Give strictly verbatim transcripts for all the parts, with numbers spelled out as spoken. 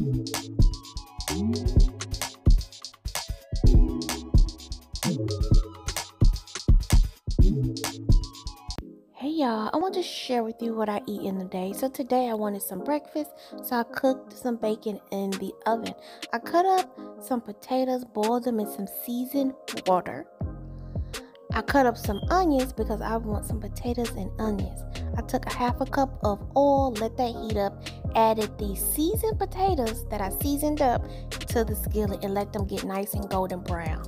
Hey y'all, I want to share with you what I eat in the day. So today I wanted some breakfast, so I cooked some bacon in the oven. I cut up some potatoes, boiled them in some seasoned water. I cut up some onions because I want some potatoes and onions. I took a half a cup of oil, let that heat up, added the seasoned potatoes that I seasoned up to the skillet and let them get nice and golden brown.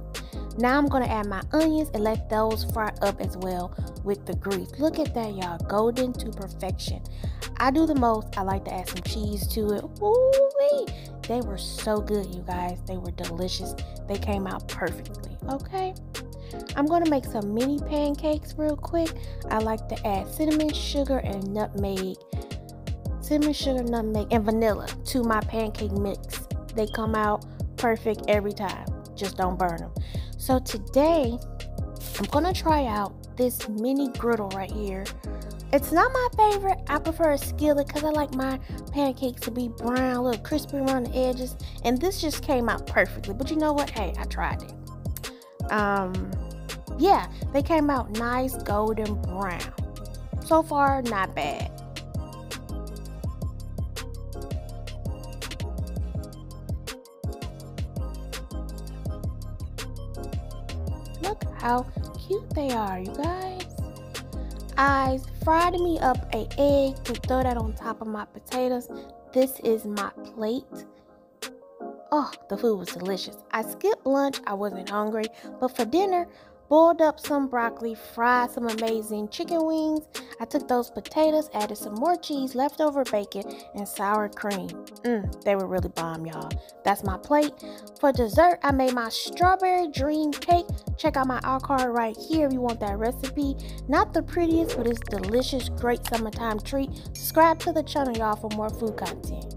Now I'm going to add my onions and let those fry up as well with the grease. Look at that, y'all. Golden to perfection. I do the most. I like to add some cheese to it. Ooh-wee. They were so good, you guys. They were delicious. They came out perfectly, okay? I'm going to make some mini pancakes real quick. I like to add cinnamon, sugar, and nutmeg. Cinnamon, sugar, nutmeg, and vanilla to my pancake mix. They come out perfect every time. Just don't burn them. So today, I'm going to try out this mini griddle right here. It's not my favorite. I prefer a skillet because I like my pancakes to be brown, a little crispy around the edges. And this just came out perfectly. But you know what? Hey, I tried it. Um, yeah, they came out nice golden brown. So far, not bad. Look how cute they are, you guys. I fried me up an egg to throw that on top of my potatoes. This is my plate. Oh, the food was delicious. I skipped lunch. I wasn't hungry. But for dinner, boiled up some broccoli, fried some amazing chicken wings. I took those potatoes, added some more cheese, leftover bacon, and sour cream. Mm, they were really bomb, y'all. That's my plate. For dessert, I made my strawberry dream cake. Check out my a card right here if you want that recipe. Not the prettiest, but it's delicious, great summertime treat. Subscribe to the channel, y'all, for more food content.